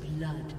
Blood.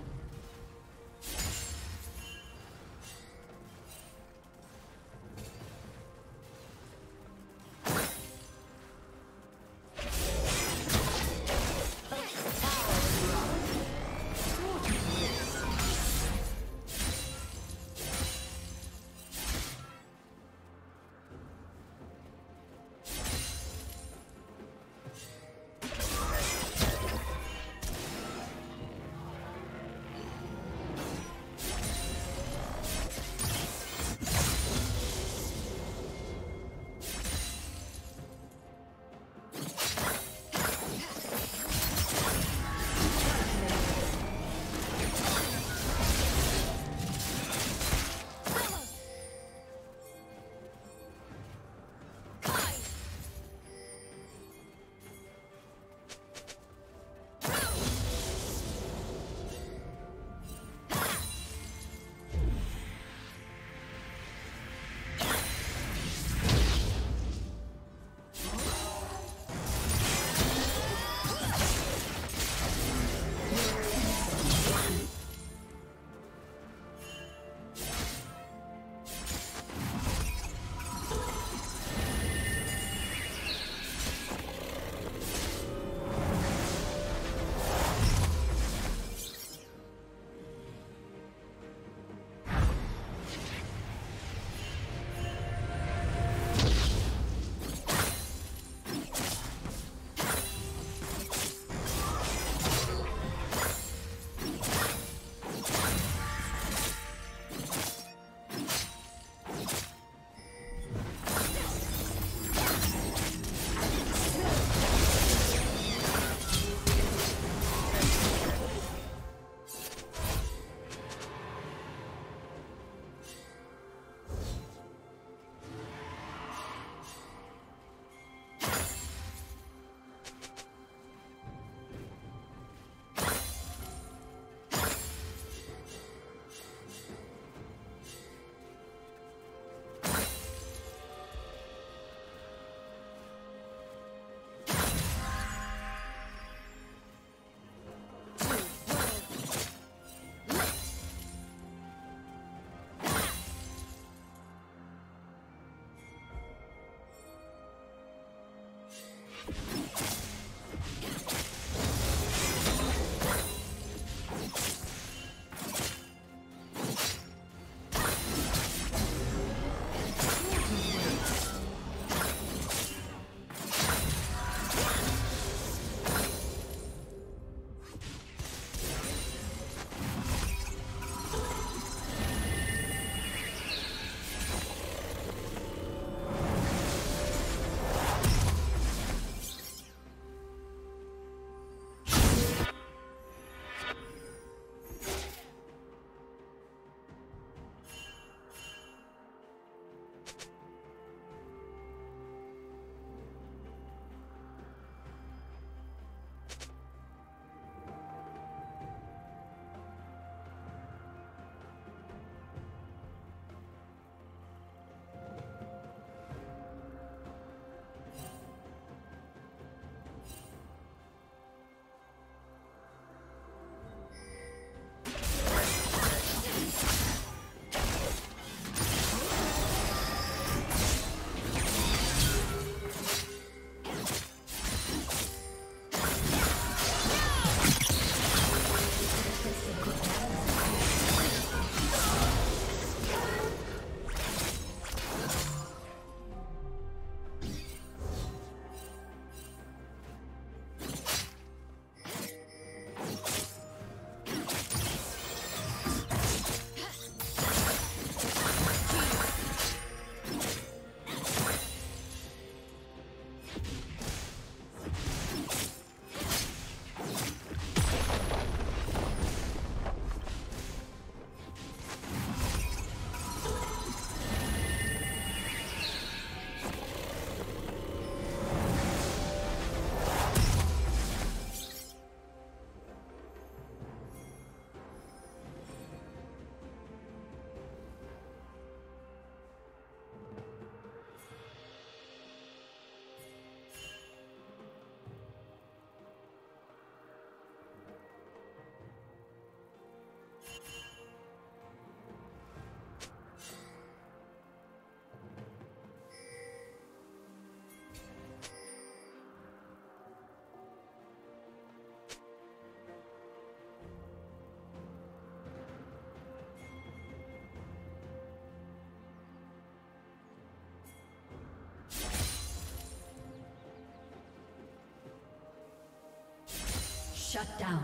Shut down.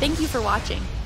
Thank you for watching.